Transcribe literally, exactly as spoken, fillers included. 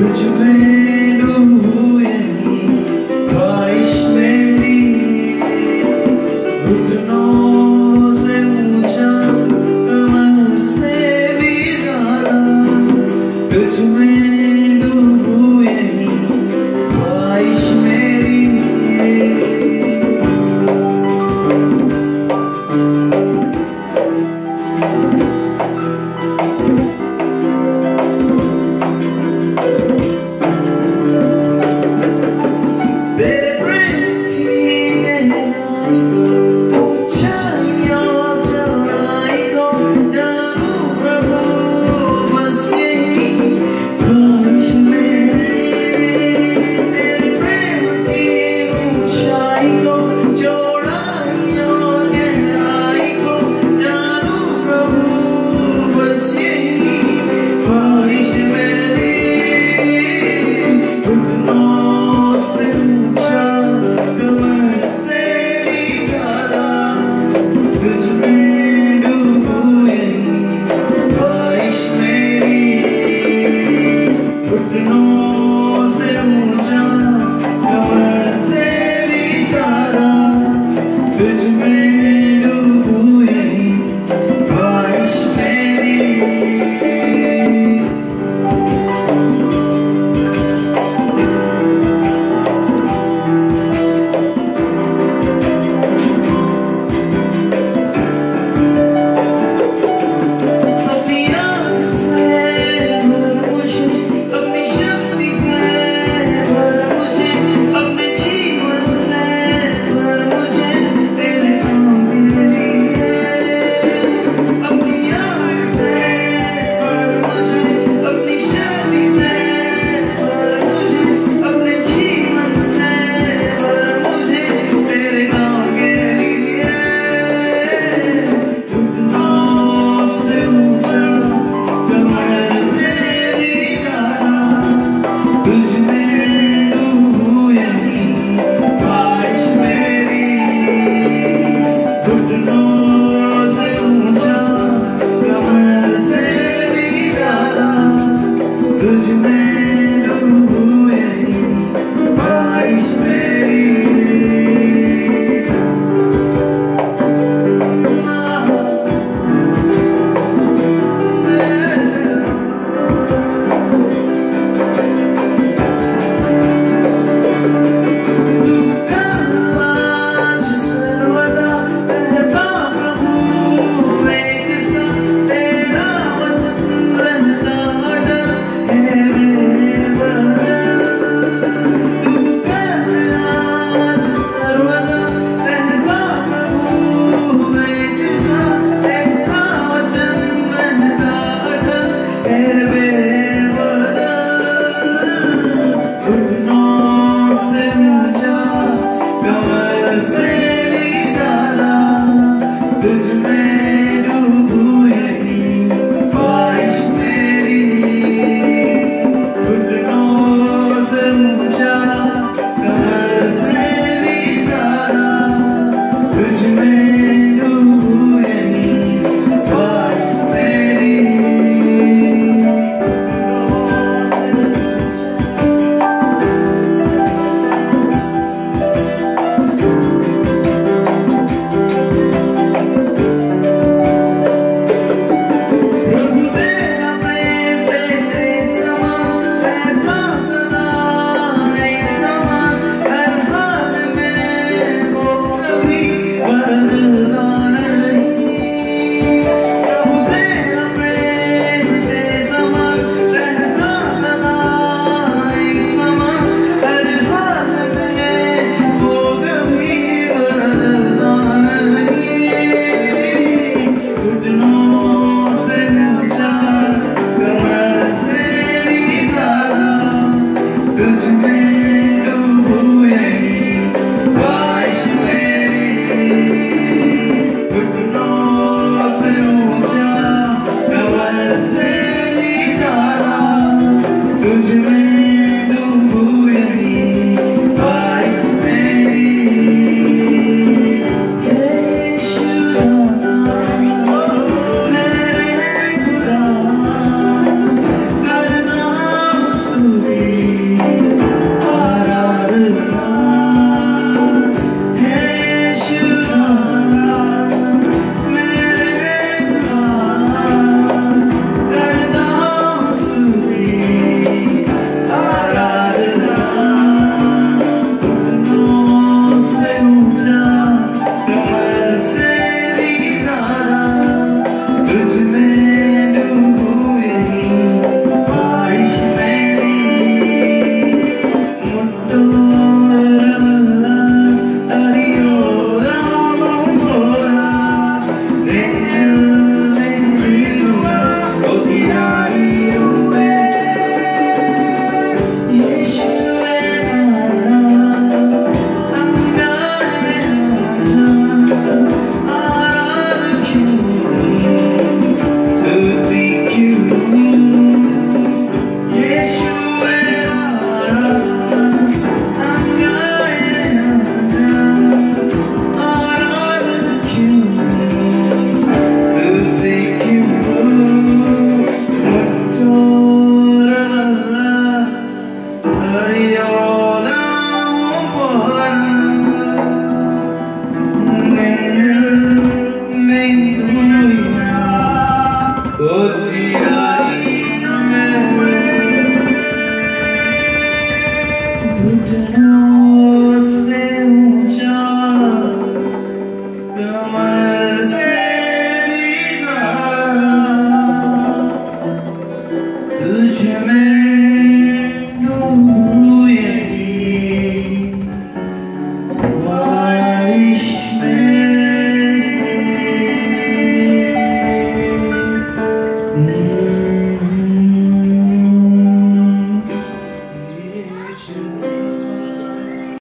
Ooh. will be